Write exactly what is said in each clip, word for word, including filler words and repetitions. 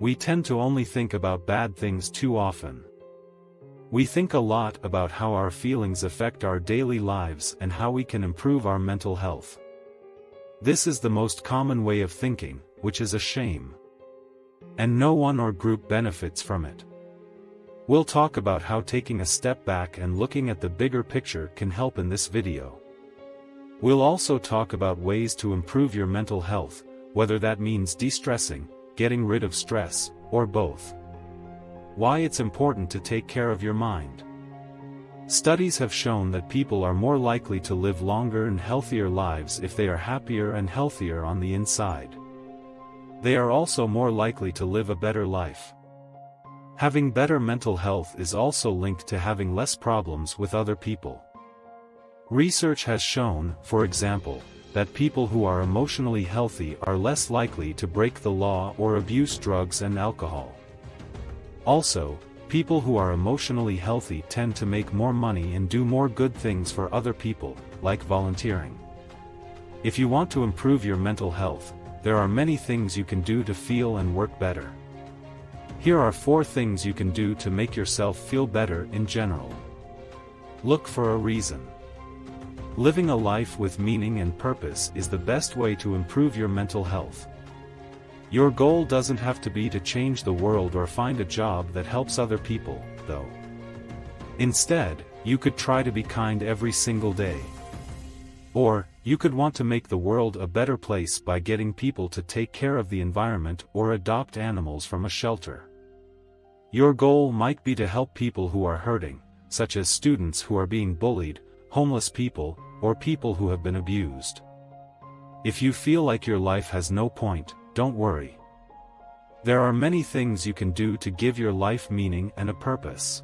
We tend to only think about bad things too often. We think a lot about how our feelings affect our daily lives and how we can improve our mental health. This is the most common way of thinking, which is a shame. And no one or group benefits from it. We'll talk about how taking a step back and looking at the bigger picture can help in this video. We'll also talk about ways to improve your mental health, whether that means de-stressing, getting rid of stress, or both. Why it's important to take care of your mind. Studies have shown that people are more likely to live longer and healthier lives if they are happier and healthier on the inside. They are also more likely to live a better life. Having better mental health is also linked to having less problems with other people. Research has shown, for example, that people who are emotionally healthy are less likely to break the law or abuse drugs and alcohol. Also, people who are emotionally healthy tend to make more money and do more good things for other people, like volunteering. If you want to improve your mental health, there are many things you can do to feel and work better. Here are four things you can do to make yourself feel better in general. Look for a reason. Living a life with meaning and purpose is the best way to improve your mental health. Your goal doesn't have to be to change the world or find a job that helps other people, though. Instead, you could try to be kind every single day. Or, you could want to make the world a better place by getting people to take care of the environment or adopt animals from a shelter. Your goal might be to help people who are hurting, such as students who are being bullied, homeless people, or people who have been abused. If you feel like your life has no point, don't worry. There are many things you can do to give your life meaning and a purpose.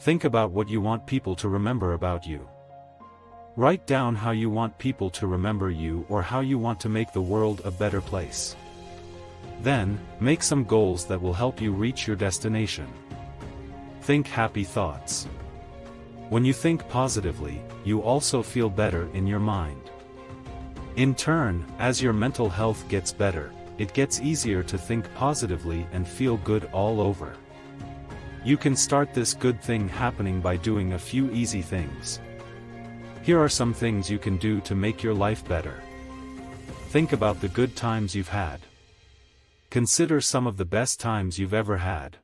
Think about what you want people to remember about you. Write down how you want people to remember you or how you want to make the world a better place. Then, make some goals that will help you reach your destination. Think happy thoughts. When you think positively, you also feel better in your mind. In turn, as your mental health gets better, it gets easier to think positively and feel good all over. You can start this good thing happening by doing a few easy things. Here are some things you can do to make your life better. Think about the good times you've had. Consider some of the best times you've ever had.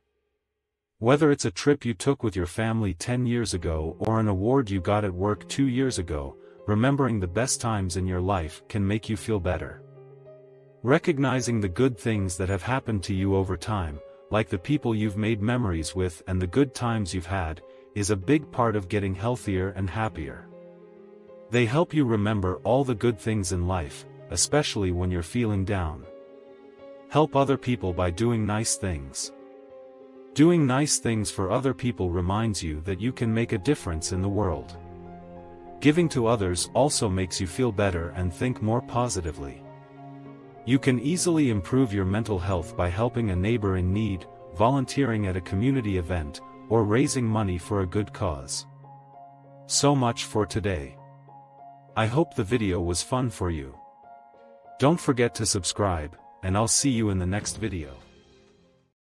Whether it's a trip you took with your family ten years ago or an award you got at work two years ago, remembering the best times in your life can make you feel better. Recognizing the good things that have happened to you over time, like the people you've made memories with and the good times you've had, is a big part of getting healthier and happier. They help you remember all the good things in life, especially when you're feeling down. Help other people by doing nice things. Doing nice things for other people reminds you that you can make a difference in the world. Giving to others also makes you feel better and think more positively. You can easily improve your mental health by helping a neighbor in need, volunteering at a community event, or raising money for a good cause. So much for today. I hope the video was fun for you. Don't forget to subscribe, and I'll see you in the next video.